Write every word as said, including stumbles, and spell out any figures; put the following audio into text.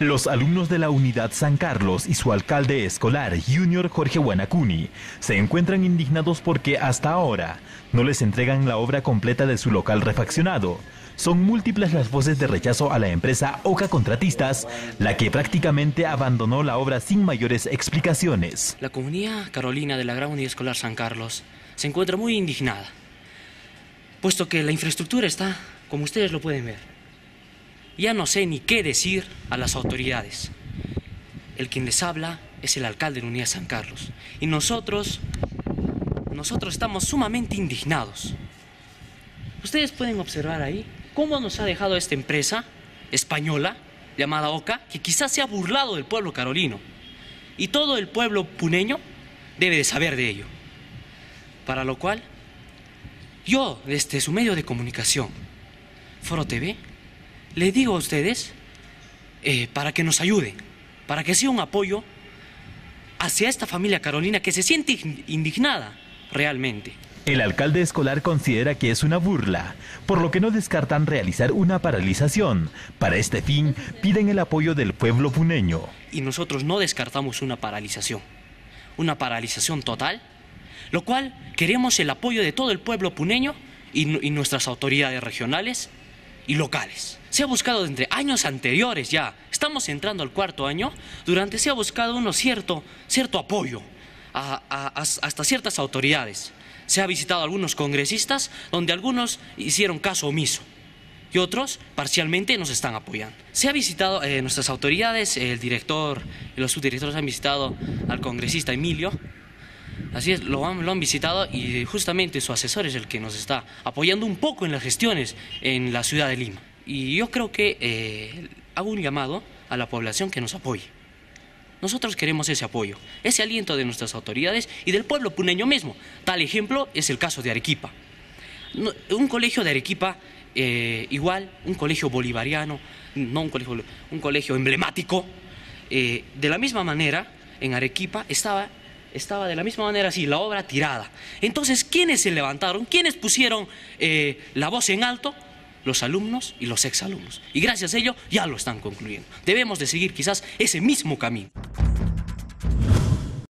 Los alumnos de la Unidad San Carlos y su alcalde escolar, Junior Jorge Huanacuni, se encuentran indignados porque hasta ahora no les entregan la obra completa de su local refaccionado. Son múltiples las voces de rechazo a la empresa Oca Contratistas, la que prácticamente abandonó la obra sin mayores explicaciones. La comunidad carolina de la Gran Unidad Escolar San Carlos se encuentra muy indignada, puesto que la infraestructura está, como ustedes lo pueden ver. Ya no sé ni qué decir a las autoridades. El quien les habla es el alcalde de la Unidad San Carlos. Y nosotros, nosotros estamos sumamente indignados. Ustedes pueden observar ahí cómo nos ha dejado esta empresa española llamada Oca, que quizás se ha burlado del pueblo carolino. Y todo el pueblo puneño debe de saber de ello. Para lo cual, yo, desde su medio de comunicación, Foro T V, les digo a ustedes eh, para que nos ayuden, para que sea un apoyo hacia esta familia carolina que se siente indignada realmente. El alcalde escolar considera que es una burla, por lo que no descartan realizar una paralización. Para este fin, piden el apoyo del pueblo puneño. Y nosotros no descartamos una paralización, una paralización total, lo cual queremos el apoyo de todo el pueblo puneño y, y nuestras autoridades regionales y locales. Se ha buscado entre años anteriores ya, estamos entrando al cuarto año, durante se ha buscado uno cierto, cierto apoyo a, a, a, hasta ciertas autoridades. Se ha visitado a algunos congresistas donde algunos hicieron caso omiso y otros parcialmente nos están apoyando. Se ha visitado eh, nuestras autoridades, el director y los subdirectores han visitado al congresista Emilio, así es, lo han, lo han visitado y justamente su asesor es el que nos está apoyando un poco en las gestiones en la ciudad de Lima. Y yo creo que eh, hago un llamado a la población que nos apoye. Nosotros queremos ese apoyo, ese aliento de nuestras autoridades y del pueblo puneño mismo. Tal ejemplo es el caso de Arequipa. No, un colegio de Arequipa, eh, igual, un colegio bolivariano, no un colegio, un colegio emblemático, eh, de la misma manera, en Arequipa estaba... Estaba de la misma manera así, la obra tirada. Entonces, ¿quiénes se levantaron? ¿Quiénes pusieron eh, la voz en alto? Los alumnos y los exalumnos. Y gracias a ello ya lo están concluyendo. Debemos de seguir quizás ese mismo camino.